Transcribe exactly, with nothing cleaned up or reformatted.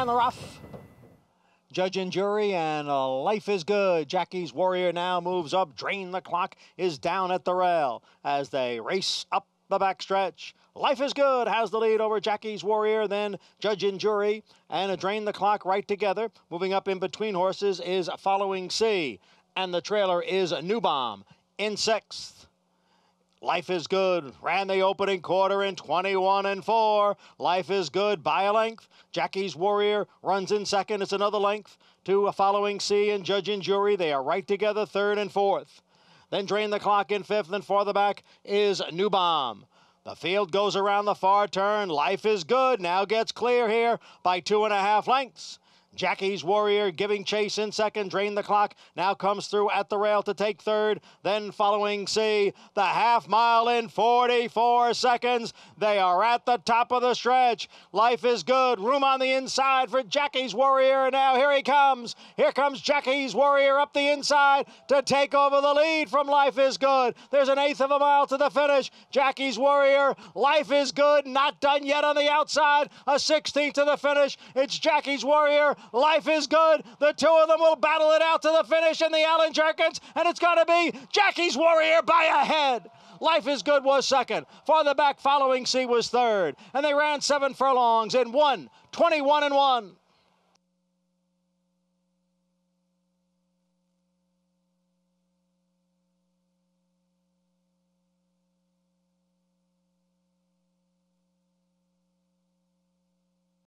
and the rough. Judge and jury, and life is good. Jackie's Warrior now moves up. Drain the Clock is down at the rail as they race up the backstretch. Life is Good has the lead over Jackie's Warrior, then Judge and Jury, and a Drain the Clock right together. Moving up in between horses is Following Sea, and the trailer is New Bomb in sixth. Life is Good ran the opening quarter in twenty-one and four. Life is Good by a length. Jackie's Warrior runs in second. It's another length to Following Sea and Judge and Jury. They are right together, third and fourth. Then Drain the Clock in fifth, and farther back is New Bomb. The field goes around the far turn. Life is Good now gets clear here by two and a half lengths. Jackie's Warrior giving chase in second. Drain the Clock now comes through at the rail to take third. Then Following Sea, the half mile in forty-four seconds. They are at the top of the stretch. Life is Good. Room on the inside for Jackie's Warrior. Now here he comes. Here comes Jackie's Warrior up the inside to take over the lead from Life is Good. There's an eighth of a mile to the finish. Jackie's Warrior, Life is Good, not done yet on the outside. A sixteenth to the finish. It's Jackie's Warrior. Life is Good. The two of them will battle it out to the finish in the Allen Jerkens, and it's going to be Jackie's Warrior by a head. Life is Good was second. Farther back, Following Sea was third. And they ran seven furlongs in one twenty-one and one.